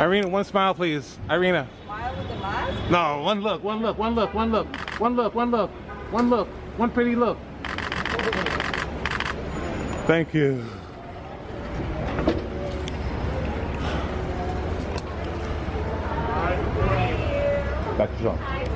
Irina, one smile, please. Irina. Smile with the mask? No, one look, one look, one look, one look, one look, one look, one look, one pretty look. Thank you. Back to John.